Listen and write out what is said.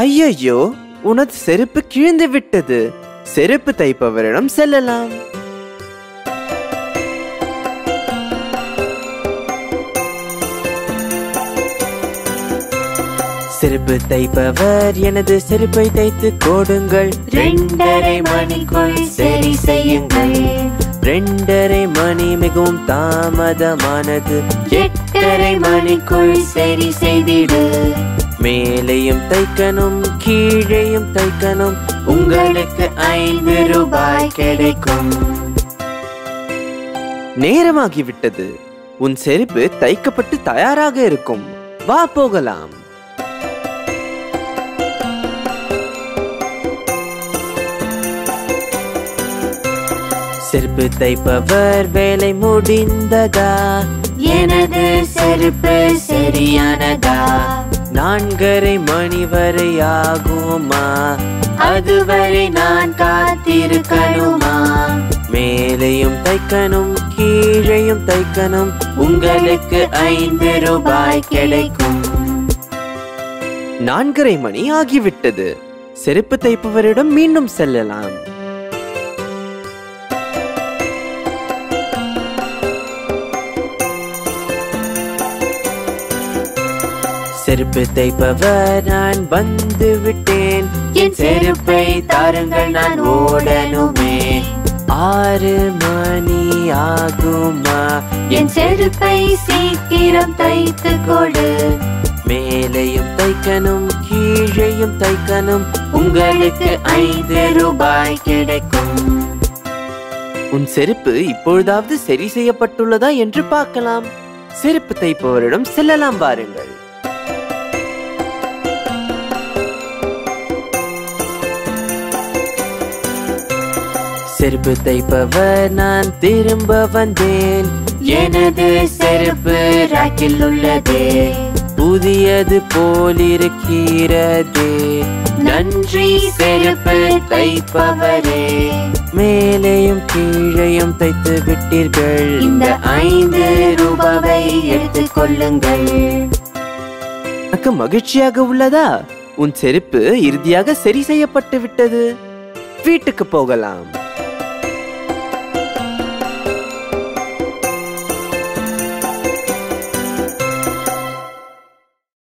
ஐயோ, உனது செருப்பு கிழிந்து விட்டது. செருப்பு தைப்பவரிடம் செல்லலாம். செருப்பு தைப்பவர், எனது செருப்பை தைத்து கொடுங்கள். 2:30 மணிக்குள் சரி செய்யுங்கள். 2:30 மணி மிகவும் தாமதமானது. 8:30 மணிக்குள் சரி செய்திடு. மேலையும் தைக்கணும், கீழையும் தைக்கணும். உங்களுக்கு 5 ரூபாய் கிடைக்கும். நேரமாகிவிட்டது. உன் செருப்பு தைக்கப்பட்டு தயாராக இருக்கும். வா போகலாம். செருப்பு தைப்பவர், வேலை முடிந்ததா? எனது செருப்பு சரியானதா? 4:30 மணி வரை ஆகுமா? அதுவரை நான் காத்திருக்கணுமா? மேலையும் தைக்கணும், கீழையும் தைக்கணும். உங்களுக்கு 5 ரூபாய் கிடைக்கும். 4:30 மணி ஆகிவிட்டது. செருப்பு தைப்பவரிடம் மீண்டும் செல்லலாம். செருப்பு தைப்பவர், நான் வந்து விட்டேன். என் செருப்பை தாருங்கள், நான் ஓடணுமே. 6 மணி ஆகுமா? என் செருப்பை சீக்கிரம் தைத்து கொடு. மேலையும் தைக்கணும், கீழையும் தைக்கணும். உங்களுக்கு 5 ரூபாய் கிடைக்கும். உன் செருப்பு இப்பொழுதாவது சரி செய்யப்பட்டுள்ளதா என்று பார்க்கலாம். செருப்பு தைப்பவரிடம் செல்லலாம் பாருங்கள். செருப்பு தைப்பவர், நான் திரும்ப வந்தேன். எனது செருப்பு ராக்கில் உள்ளதே. புதியது போலிருக்கிறதே. நன்றி செருப்பு தைப்பவரே. மேலையும் கீழையும் தைத்து விட்டீர்கள். இந்த 5 ரூபாவை எடுத்துக் கொள்ளுங்கள். எனக்கு மகிழ்ச்சியாக உள்ளதா? உன் செருப்பு இறுதியாக சரி செய்யப்பட்டு விட்டது. வீட்டுக்கு போகலாம்.